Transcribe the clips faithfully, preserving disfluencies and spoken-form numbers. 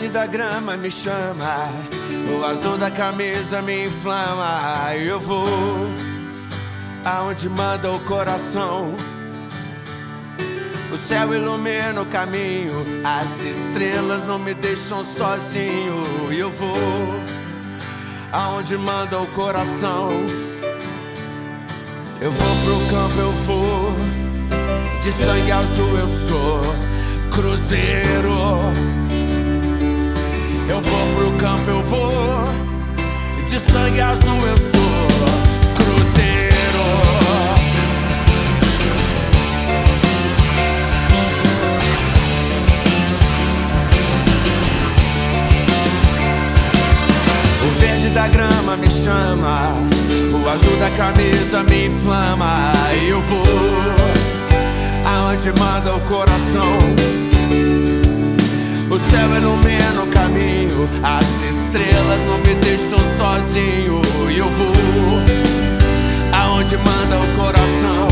verde da grama me chama, o azul da camisa me inflama. Eu vou aonde manda o coração. O céu ilumina o caminho, as estrelas não me deixam sozinho. Eu vou aonde manda o coração. Eu vou pro campo, eu vou, de sangue azul eu sou Cruzeiro. Eu vou pro campo, eu vou, de sangue azul eu sou Cruzeiro. O verde da grama me chama, o azul da camisa me inflama. E eu vou aonde manda o coração. O céu ilumina o caminho, as estrelas não me deixam sozinho. E eu vou aonde manda o coração.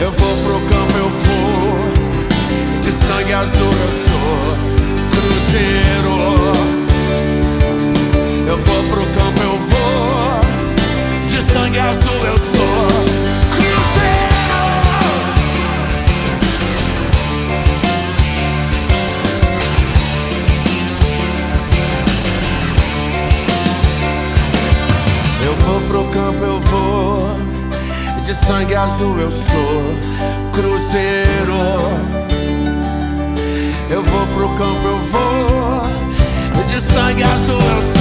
Eu vou pro campo, eu vou, de sangue azul eu sou Cruzeiro. Eu vou pro campo, eu vou, de sangue azul eu sou Cruzeiro. Eu vou pro campo, eu vou, de sangue azul eu sou Cruzeiro. Eu vou pro campo, eu vou, de sangue azul eu sou.